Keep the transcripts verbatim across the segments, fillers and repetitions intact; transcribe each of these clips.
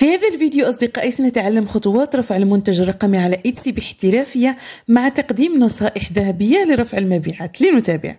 في هذا الفيديو أصدقائي سنتعلم خطوات رفع المنتج الرقمي على إتسي باحترافية مع تقديم نصائح ذهبية لرفع المبيعات. لنتابع.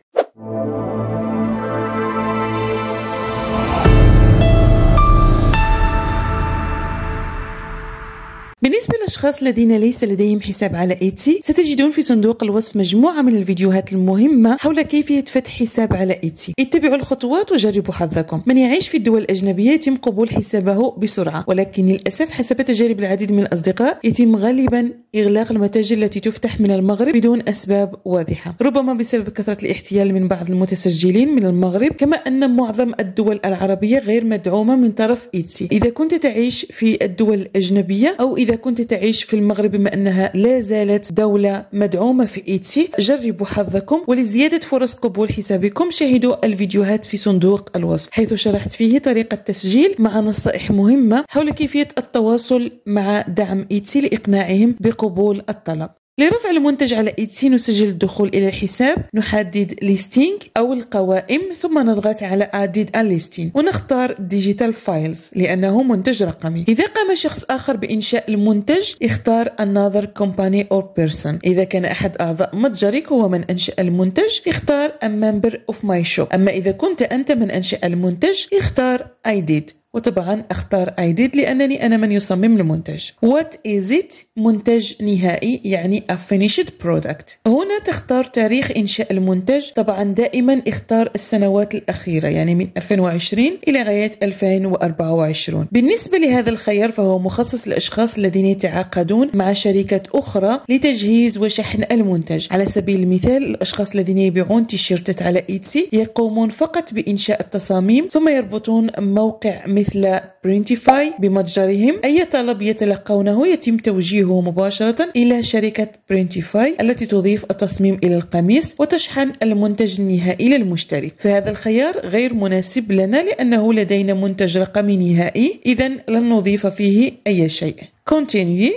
بالنسبة للأشخاص الذين ليس لديهم حساب على إتسي، ستجدون في صندوق الوصف مجموعة من الفيديوهات المهمة حول كيفية فتح حساب على إتسي. اتبعوا الخطوات وجربوا حظكم. من يعيش في الدول الأجنبية يتم قبول حسابه بسرعة، ولكن للأسف حسب تجارب العديد من الأصدقاء يتم غالبا إغلاق المتاجر التي تفتح من المغرب بدون أسباب واضحة، ربما بسبب كثرة الاحتيال من بعض المتسجلين من المغرب، كما أن معظم الدول العربية غير مدعومة من طرف إتسي. إذا كنت تعيش في الدول الأجنبية أو إذا إذا كنت تعيش في المغرب بما أنها لا زالت دولة مدعومة في إتسي، جربوا حظكم. ولزيادة فرص قبول حسابكم شاهدوا الفيديوهات في صندوق الوصف، حيث شرحت فيه طريقة تسجيل مع نصائح مهمة حول كيفية التواصل مع دعم إتسي لإقناعهم بقبول الطلب. لرفع المنتج على إتسي نسجل الدخول إلى الحساب، نحدد ليستينج أو القوائم، ثم نضغط على أديت الليستين ونختار ديجيتال فايلز لأنه منتج رقمي. إذا قام شخص آخر بإنشاء المنتج اختار another company or person. إذا كان أحد أعضاء متجرك هو من أنشأ المنتج اختار a member of my shop. أما إذا كنت أنت من أنشأ المنتج اختار I did، وطبعا اختار I did لانني انا من يصمم المنتج. What is it؟ منتج نهائي يعني a finished product. هنا تختار تاريخ انشاء المنتج، طبعا دائما اختار السنوات الاخيره يعني من ألفين وعشرين الى غايه ألفين وأربعة وعشرين. بالنسبه لهذا الخيار فهو مخصص للاشخاص الذين يتعاقدون مع شركه اخرى لتجهيز وشحن المنتج. على سبيل المثال الاشخاص الذين يبيعون تيشيرتات على إتسي يقومون فقط بانشاء التصاميم ثم يربطون موقع مثل برينتيفاي بمتجرهم، أي طلب يتلقونه يتم توجيهه مباشرة إلى شركة برينتيفاي التي تضيف التصميم إلى القميص وتشحن المنتج النهائي للمشتري. فهذا الخيار غير مناسب لنا لأنه لدينا منتج رقمي نهائي، إذا لن نضيف فيه أي شيء. Continue.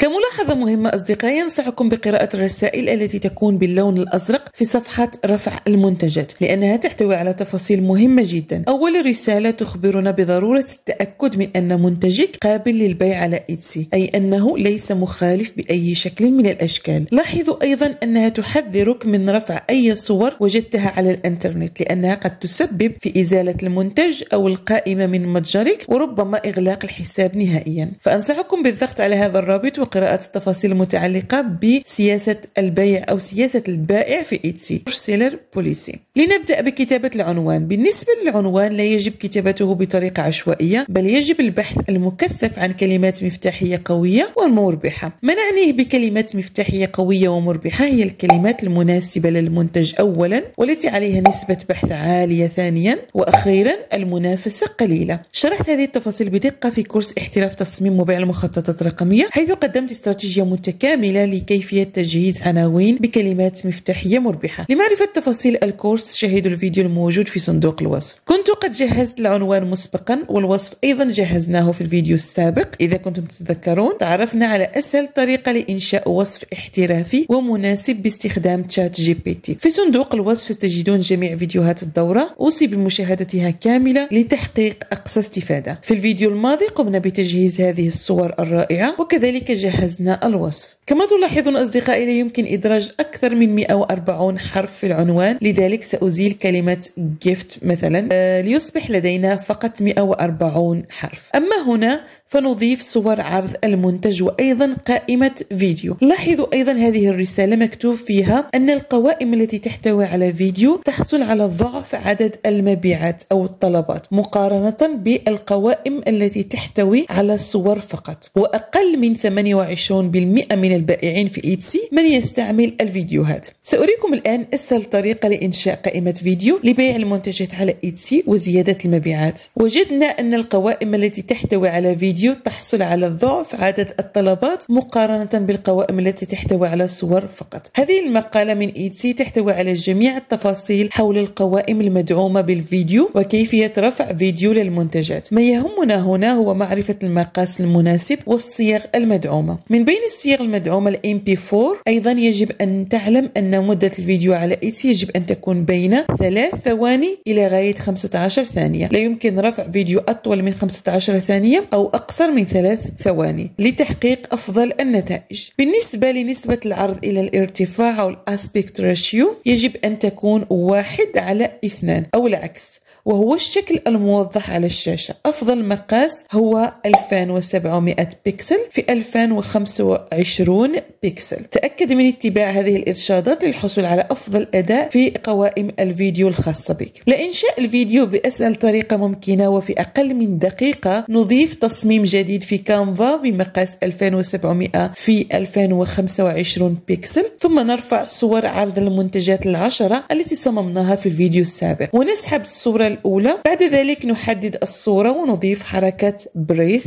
كملاحظة مهمة أصدقائي، أنصحكم بقراءة الرسائل التي تكون باللون الأزرق في صفحة رفع المنتجات لأنها تحتوي على تفاصيل مهمة جدا. أول رسالة تخبرنا بضرورة التأكد من أن منتجك قابل للبيع على إتسي، أي أنه ليس مخالف بأي شكل من الأشكال. لاحظوا أيضا أنها تحذرك من رفع أي صور وجدتها على الإنترنت لأنها قد تسبب في إزالة المنتج أو القائمة من متجرك وربما إغلاق الحساب نهائيا. فأنصحكم بالضغط على هذا الرابط قراءة التفاصيل المتعلقة بسياسة البيع أو سياسة البائع في إتسي سيلر بوليسي. لنبدأ بكتابة العنوان. بالنسبة للعنوان لا يجب كتابته بطريقة عشوائية، بل يجب البحث المكثف عن كلمات مفتاحية قوية ومربحة. ما نعنيه بكلمات مفتاحية قوية ومربحة هي الكلمات المناسبة للمنتج أولا، والتي عليها نسبة بحث عالية ثانيا، وأخيرا المنافسة قليلة. شرحت هذه التفاصيل بدقة في كورس احتراف تصميم وبيع المخططات الرقمية، حيث قدمت استراتيجية متكاملة لكيفية تجهيز عناوين بكلمات مفتاحية مربحة. لمعرفة تفاصيل الكورس شاهدوا الفيديو الموجود في صندوق الوصف. كنت قد جهزت العنوان مسبقا والوصف أيضا جهزناه في الفيديو السابق. إذا كنتم تتذكرون تعرفنا على أسهل طريقة لإنشاء وصف احترافي ومناسب باستخدام تشات جي بي تي. في صندوق الوصف ستجدون جميع فيديوهات الدورة، أوصي بمشاهدتها كاملة لتحقيق أقصى استفادة. في الفيديو الماضي قمنا بتجهيز هذه الصور الرائعة وكذلك جهزنا الوصف. كما تلاحظون أصدقائي لا يمكن إدراج أكثر من مئة وأربعين حرف في العنوان، لذلك سأزيل كلمة gift مثلا آه ليصبح لدينا فقط مئة وأربعين حرف. أما هنا فنضيف صور عرض المنتج وأيضا قائمة فيديو. لاحظوا أيضا هذه الرسالة مكتوب فيها أن القوائم التي تحتوي على فيديو تحصل على ضعف عدد المبيعات أو الطلبات مقارنة بالقوائم التي تحتوي على الصور فقط، وأقل من ثمانية وعشرين بالمئة من البائعين في إتسي من يستعمل الفيديوهات. سأريكم الآن أسهل طريقة لإنشاء قائمة فيديو لبيع المنتجات على إتسي وزيادة المبيعات. وجدنا أن القوائم التي تحتوي على فيديو تحصل على ضعف عدد الطلبات مقارنة بالقوائم التي تحتوي على صور فقط. هذه المقالة من إتسي تحتوي على جميع التفاصيل حول القوائم المدعومة بالفيديو وكيفية رفع فيديو للمنتجات. ما يهمنا هنا هو معرفة المقاس المناسب والصيغ المدعومة. المدعومة. من بين الصيغ المدعومة الام بي فور أيضا يجب أن تعلم أن مدة الفيديو على إتسي يجب أن تكون بين ثلاث ثواني إلى غاية خمسة عشر ثانية. لا يمكن رفع فيديو أطول من خمسة عشر ثانية أو أقصر من ثلاث ثواني لتحقيق أفضل النتائج. بالنسبة لنسبة العرض إلى الارتفاع أو الاسبيكت راشيو يجب أن تكون واحد على اثنان أو العكس، وهو الشكل الموضح على الشاشة. أفضل مقاس هو ألفين وسبعمائة بكسل في ألفين وخمسة وعشرين بكسل. تأكد من اتباع هذه الإرشادات للحصول على أفضل أداء في قوائم الفيديو الخاصة بك. لإنشاء الفيديو بأسهل طريقة ممكنة وفي أقل من دقيقة نضيف تصميم جديد في كانفا بمقاس ألفين وسبعمائة في ألفين وخمسة وعشرين بكسل، ثم نرفع صور عرض المنتجات العشرة التي صممناها في الفيديو السابق ونسحب الصورة الأولى. بعد ذلك نحدد الصورة ونضيف حركة بريث.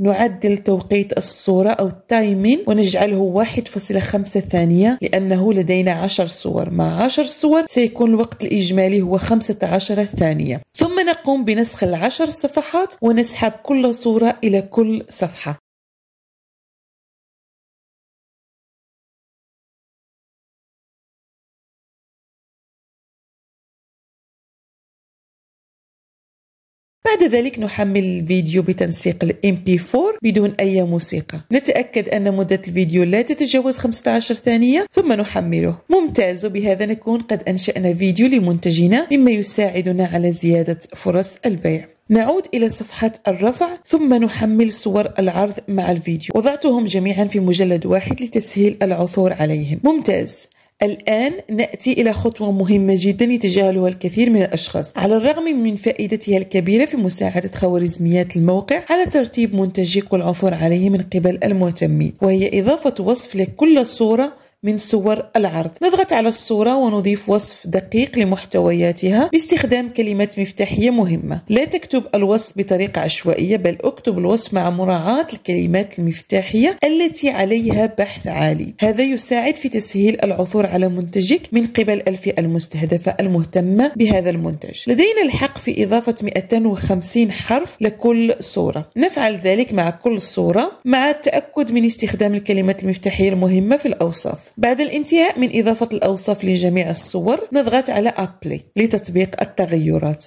نعدل توقيت الصورة أو التايمين ونجعله واحد فاصلة خمسة ثانية لأنه لدينا عشر صور، مع عشر صور سيكون الوقت الإجمالي هو خمسة عشر ثانية. ثم نقوم بنسخ العشر صفحات ونسحب كل صورة إلى كل صفحة. بعد ذلك نحمل الفيديو بتنسيق الام بي فور بدون أي موسيقى. نتأكد أن مدة الفيديو لا تتجاوز خمسة عشر ثانية ثم نحمله. ممتاز، وبهذا نكون قد أنشأنا فيديو لمنتجنا مما يساعدنا على زيادة فرص البيع. نعود إلى صفحة الرفع ثم نحمل صور العرض مع الفيديو. وضعتهم جميعا في مجلد واحد لتسهيل العثور عليهم. ممتاز. الآن نأتي إلى خطوة مهمة جدا يتجاهلها الكثير من الأشخاص على الرغم من فائدتها الكبيرة في مساعدة خوارزميات الموقع على ترتيب منتجك والعثور عليه من قبل المهتمين، وهي إضافة وصف لكل صورة من صور العرض. نضغط على الصورة ونضيف وصف دقيق لمحتوياتها باستخدام كلمات مفتاحية مهمة. لا تكتب الوصف بطريقة عشوائية بل اكتب الوصف مع مراعاة الكلمات المفتاحية التي عليها بحث عالي. هذا يساعد في تسهيل العثور على منتجك من قبل الفئة المستهدفة المهتمة بهذا المنتج. لدينا الحق في إضافة مئتين وخمسين حرف لكل صورة. نفعل ذلك مع كل صورة مع التأكد من استخدام الكلمات المفتاحية المهمة في الأوصاف. بعد الانتهاء من إضافة الأوصاف لجميع الصور نضغط على أبلي لتطبيق التغيرات،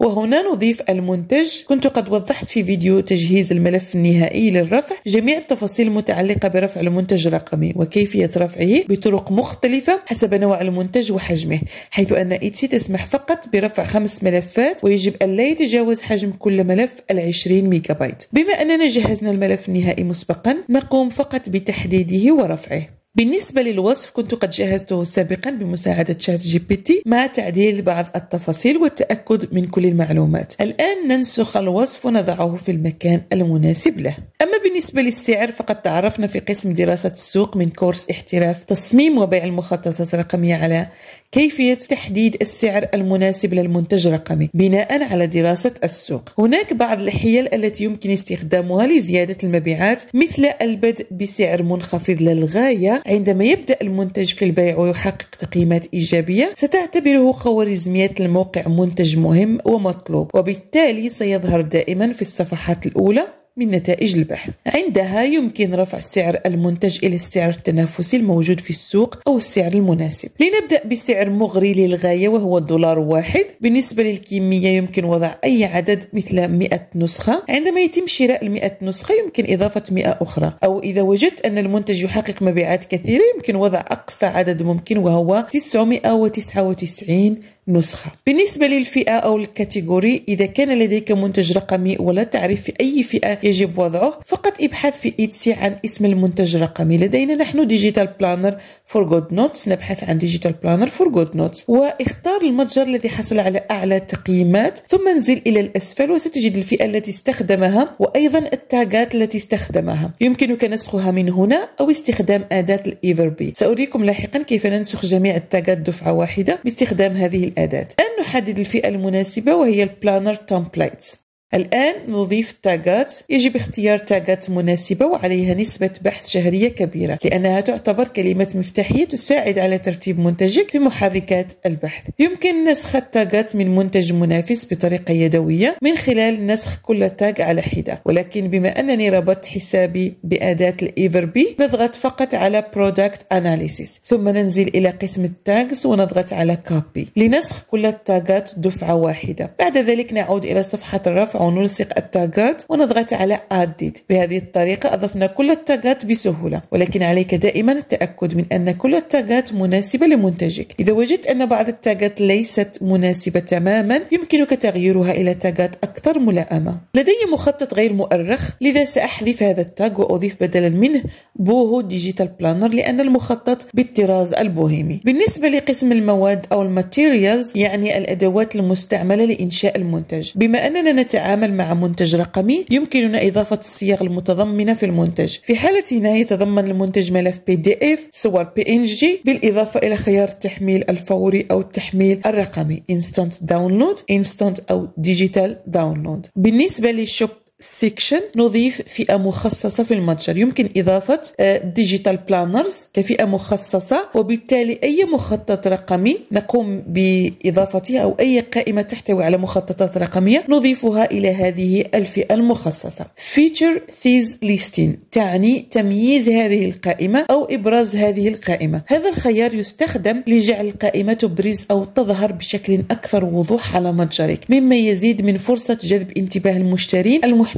وهنا نضيف المنتج. كنت قد وضحت في فيديو تجهيز الملف النهائي للرفع جميع التفاصيل المتعلقة برفع المنتج الرقمي وكيفية رفعه بطرق مختلفة حسب نوع المنتج وحجمه، حيث أن إتسي تسمح فقط برفع خمس ملفات ويجب أن لا يتجاوز حجم كل ملف العشرين ميجا بايت. بما أننا جهزنا الملف النهائي مسبقا نقوم فقط بتحديده ورفعه. بالنسبة للوصف كنت قد جهزته سابقا بمساعدة شات جي بي تي مع تعديل بعض التفاصيل والتأكد من كل المعلومات. الآن ننسخ الوصف ونضعه في المكان المناسب له. أما بالنسبة للسعر فقد تعرفنا في قسم دراسة السوق من كورس احتراف تصميم وبيع المخططات الرقمية على كيفية تحديد السعر المناسب للمنتج الرقمي بناء على دراسة السوق. هناك بعض الحيل التي يمكن استخدامها لزيادة المبيعات مثل البدء بسعر منخفض للغاية عندما يبدأ المنتج في البيع ويحقق تقييمات إيجابية. ستعتبره خوارزميات الموقع منتج مهم ومطلوب وبالتالي سيظهر دائما في الصفحات الأولى من نتائج البحث. عندها يمكن رفع سعر المنتج إلى السعر التنافسي الموجود في السوق أو السعر المناسب. لنبدأ بسعر مغري للغاية وهو الدولار واحد. بالنسبة للكمية يمكن وضع أي عدد مثل مئة نسخة. عندما يتم شراء المئة نسخة يمكن إضافة مئة أخرى، أو إذا وجدت أن المنتج يحقق مبيعات كثيرة يمكن وضع أقصى عدد ممكن وهو تسعمائة وتسعة وتسعين نسخة. بالنسبة للفئة أو الكاتيجوري إذا كان لديك منتج رقمي ولا تعرف في أي فئة يجب وضعه فقط ابحث في إتسي عن اسم المنتج الرقمي. لدينا نحن ديجيتال بلانر فور جود نوتس. نبحث عن ديجيتال بلانر فور جود نوتس واختار المتجر الذي حصل على أعلى تقييمات ثم انزل إلى الأسفل وستجد الفئة التي استخدمها وأيضا التاجات التي استخدمها. يمكنك نسخها من هنا أو استخدام أداة الإيفربي. سأريكم لاحقا كيف ننسخ جميع التاجات دفعة واحدة باستخدام هذه الأداة. الآن نحدد الفئة المناسبة وهي البلانر تمبليت. الآن نضيف تاغات. يجب اختيار تاغات مناسبة وعليها نسبة بحث شهرية كبيرة لأنها تعتبر كلمة مفتاحية تساعد على ترتيب منتجك في محركات البحث. يمكن نسخ التاغات من منتج منافس بطريقة يدوية من خلال نسخ كل تاغ على حدة، ولكن بما أنني ربطت حسابي بأداة الإيفربي نضغط فقط على Product Analysis ثم ننزل إلى قسم التاغز ونضغط على Copy لنسخ كل التاغات دفعة واحدة. بعد ذلك نعود إلى صفحة الرفع ونلصق التاغات ونضغط على Added. بهذه الطريقة أضفنا كل التاغات بسهولة، ولكن عليك دائما التأكد من أن كل التاغات مناسبة لمنتجك. إذا وجدت أن بعض التاغات ليست مناسبة تماما يمكنك تغييرها إلى تاغات أكثر ملائمة. لدي مخطط غير مؤرخ لذا سأحذف هذا التاغ وأضيف بدلا منه بوهو ديجيتال بلانر لأن المخطط بالطراز البوهيمي. بالنسبة لقسم المواد أو الماتيريالز يعني الأدوات المستعملة لإنشاء المنتج، بما أننا نتعامل نتعامل مع منتج رقمي يمكننا إضافة الصيغ المتضمنة في المنتج. في حالة هنا يتضمن المنتج ملف بي دي اف، صور بي ان جي، بالإضافة إلى خيار التحميل الفوري أو التحميل الرقمي instant download instant أو digital download. بالنسبة للشوب سيكشن نضيف فئة مخصصة في المتجر، يمكن إضافة ديجيتال بلانرز كفئة مخصصة، وبالتالي أي مخطط رقمي نقوم بإضافتها أو أي قائمة تحتوي على مخططات رقمية نضيفها إلى هذه الفئة المخصصة. فيتشر ثيز ليستين تعني تمييز هذه القائمة أو إبراز هذه القائمة. هذا الخيار يستخدم لجعل القائمة تبرز أو تظهر بشكل أكثر وضوح على متجرك مما يزيد من فرصة جذب انتباه المشترين المحتملين.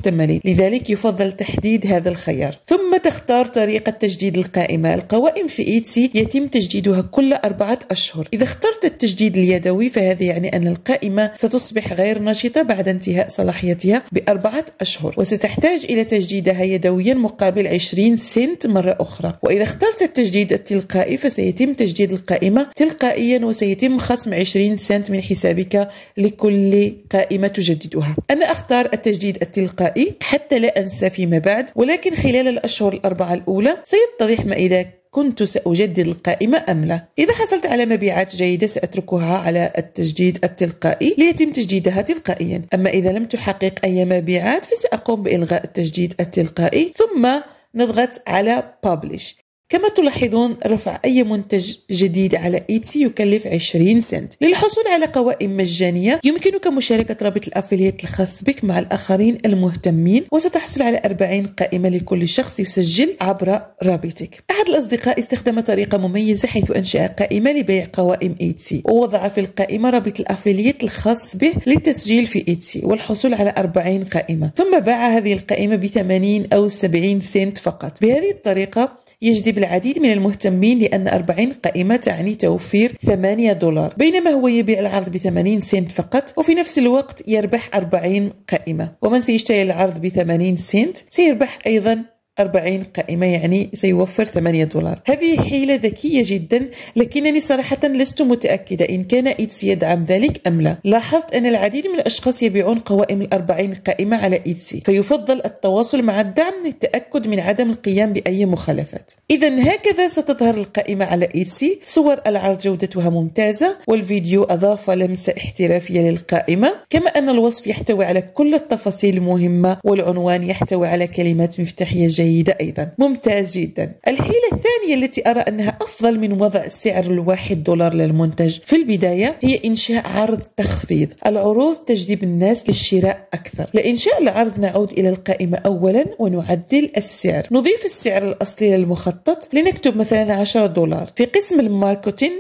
لذلك يفضل تحديد هذا الخيار. ثم تختار طريقة تجديد القائمة. القوائم في إيتسي يتم تجديدها كل أربعة أشهر. إذا اخترت التجديد اليدوي فهذا يعني أن القائمة ستصبح غير نشطة بعد انتهاء صلاحيتها بأربعة أشهر وستحتاج إلى تجديدها يدويا مقابل عشرين سنت مرة أخرى. وإذا اخترت التجديد التلقائي فسيتم تجديد القائمة تلقائيا وسيتم خصم عشرين سنت من حسابك لكل قائمة تجددها. أنا أختار التجديد التلقائي حتى لا أنسى فيما بعد، ولكن خلال الأشهر الأربعة الأولى سيتضح ما إذا كنت سأجدد القائمة أم لا. إذا حصلت على مبيعات جيدة سأتركها على التجديد التلقائي ليتم تجديدها تلقائيا، أما إذا لم تحقق أي مبيعات فسأقوم بإلغاء التجديد التلقائي ثم نضغط على Publish. كما تلاحظون رفع أي منتج جديد على إيتسي يكلف عشرين سنت. للحصول على قوائم مجانية يمكنك مشاركة رابط الأفليت الخاص بك مع الآخرين المهتمين وستحصل على أربعين قائمة لكل شخص يسجل عبر رابطك. أحد الأصدقاء استخدم طريقة مميزة حيث أنشأ قائمة لبيع قوائم إيتسي ووضع في القائمة رابط الأفليت الخاص به للتسجيل في إيتسي والحصول على أربعين قائمة، ثم باع هذه القائمة بثمانين أو سبعين سنت فقط. بهذه الطريقة يجذب العديد من المهتمين لأن أربعين قائمة تعني توفير ثمانية دولار بينما هو يبيع العرض بثمانين سنت فقط، وفي نفس الوقت يربح أربعين قائمة. ومن سيشتري العرض بثمانين سنت سيربح أيضا أربعين قائمة يعني سيوفر ثمانية دولار. هذه حيلة ذكية جدا، لكنني صراحة لست متأكدة إن كان إيتسي يدعم ذلك أم لا. لاحظت أن العديد من الأشخاص يبيعون قوائم الأربعين قائمة على إيتسي، فيفضل التواصل مع الدعم للتأكد من عدم القيام بأي مخالفات. إذا هكذا ستظهر القائمة على إيتسي. صور العرض جودتها ممتازة والفيديو أضاف لمسة احترافية للقائمة، كما أن الوصف يحتوي على كل التفاصيل المهمة والعنوان يحتوي على كلمات مفتاحية جيدة أيضا. ممتاز جدا. الحيلة الثانية التي أرى أنها أفضل من وضع السعر الواحد دولار للمنتج في البداية هي إنشاء عرض تخفيض. العروض تجذب الناس للشراء أكثر. لإنشاء العرض نعود إلى القائمة أولا ونعدل السعر. نضيف السعر الأصلي للمخطط لنكتب مثلا عشرة دولار. في قسم الماركتين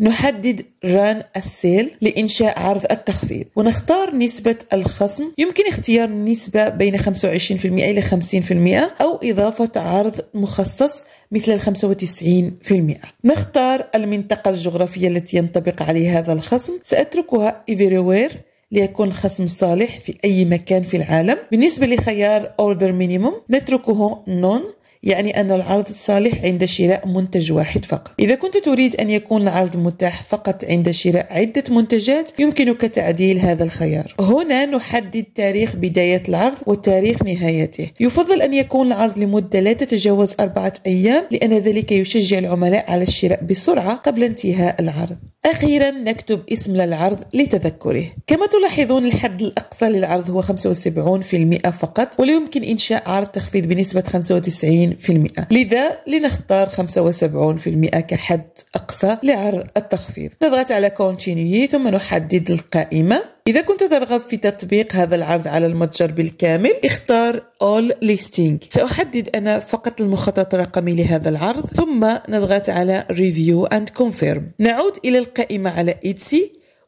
نحدد ران السيل لإنشاء عرض التخفيض ونختار نسبة الخصم. يمكن اختيار نسبة بين خمسة وعشرين بالمئة إلى خمسين بالمئة أو إضافة عرض مخصص مثل الخمسة وتسعين بالمئة. نختار المنطقة الجغرافية التي ينطبق عليها هذا الخصم. سأتركها everywhere ليكون خصم صالح في أي مكان في العالم. بالنسبة لخيار order minimum نتركه none يعني أن العرض الصالح عند شراء منتج واحد فقط. إذا كنت تريد أن يكون العرض متاح فقط عند شراء عدة منتجات يمكنك تعديل هذا الخيار. هنا نحدد تاريخ بداية العرض وتاريخ نهايته. يفضل أن يكون العرض لمدة لا تتجاوز أربعة أيام لأن ذلك يشجع العملاء على الشراء بسرعة قبل انتهاء العرض. أخيرا نكتب اسم للعرض لتذكره. كما تلاحظون الحد الأقصى للعرض هو خمسة وسبعين بالمئة فقط، ولا يمكن إنشاء عرض تخفيض بنسبة خمسة وتسعين بالمئة، لذا لنختار خمسة وسبعين بالمئة كحد أقصى لعرض التخفيض. نضغط على Continue ثم نحدد القائمة. إذا كنت ترغب في تطبيق هذا العرض على المتجر بالكامل اختار All Listing. سأحدد أنا فقط المخطط الرقمي لهذا العرض ثم نضغط على Review and Confirm. نعود إلى القائمة على Etsy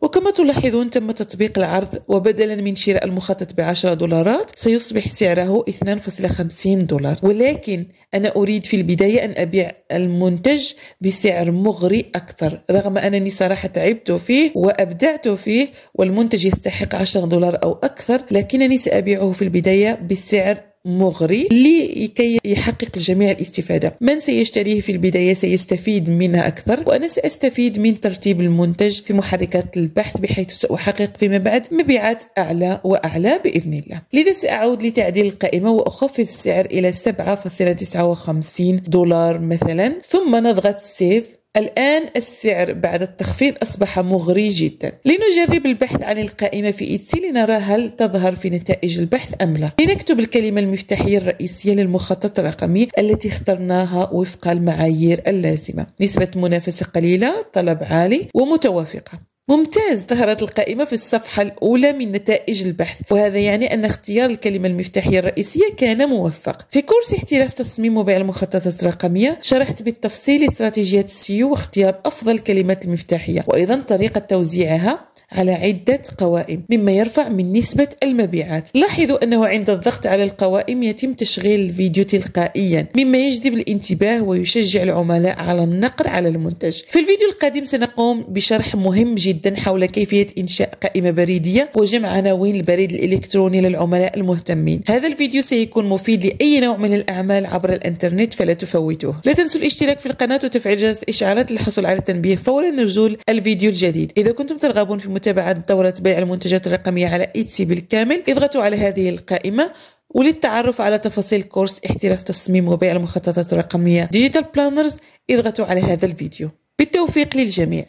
وكما تلاحظون تم تطبيق العرض، وبدلا من شراء المخطط بعشرة دولارات سيصبح سعره اثنان فاصلة خمسين دولار، ولكن أنا أريد في البداية أن أبيع المنتج بسعر مغري أكثر رغم أنني صراحة تعبت فيه وأبدعت فيه والمنتج يستحق عشرة دولار أو أكثر، لكنني سأبيعه في البداية بسعر مغري لكي يحقق الجميع الاستفادة. من سيشتريه في البداية سيستفيد منها أكثر، وأنا سأستفيد من ترتيب المنتج في محركات البحث بحيث سأحقق فيما بعد مبيعات أعلى وأعلى بإذن الله. لذا سأعود لتعديل القائمة وأخفض السعر إلى سبعة فاصلة تسعة وخمسين دولار مثلا ثم نضغط سيف. الآن السعر بعد التخفيض أصبح مغري جدا. لنجرب البحث عن القائمة في إتسي لنرى هل تظهر في نتائج البحث أم لا. لنكتب الكلمة المفتاحية الرئيسية للمخطط الرقمي التي اخترناها وفق المعايير اللازمة: نسبة منافسة قليلة، طلب عالي، ومتوافقة. ممتاز، ظهرت القائمة في الصفحة الأولى من نتائج البحث، وهذا يعني أن اختيار الكلمة المفتاحية الرئيسية كان موفق. في كورس احتراف تصميم وبيع المخططات الرقمية شرحت بالتفصيل استراتيجيات السيو واختيار أفضل كلمات المفتاحية وأيضا طريقة توزيعها على عدة قوائم مما يرفع من نسبة المبيعات. لاحظوا أنه عند الضغط على القوائم يتم تشغيل الفيديو تلقائيا مما يجذب الانتباه ويشجع العملاء على النقر على المنتج. في الفيديو القادم سنقوم بشرح مهم جدا حول كيفية إنشاء قائمة بريدية وجمع عناوين البريد الإلكتروني للعملاء المهتمين. هذا الفيديو سيكون مفيد لأي نوع من الأعمال عبر الإنترنت فلا تفوتوه. لا تنسوا الاشتراك في القناة وتفعيل جرس الإشعارات للحصول على التنبيه فور نزول الفيديو الجديد. إذا كنتم ترغبون في متابعة دورة بيع المنتجات الرقمية على إتسي بالكامل اضغطوا على هذه القائمة. وللتعرف على تفاصيل كورس احتراف تصميم وبيع المخططات الرقمية Digital Planners اضغطوا على هذا الفيديو. بالتوفيق للجميع.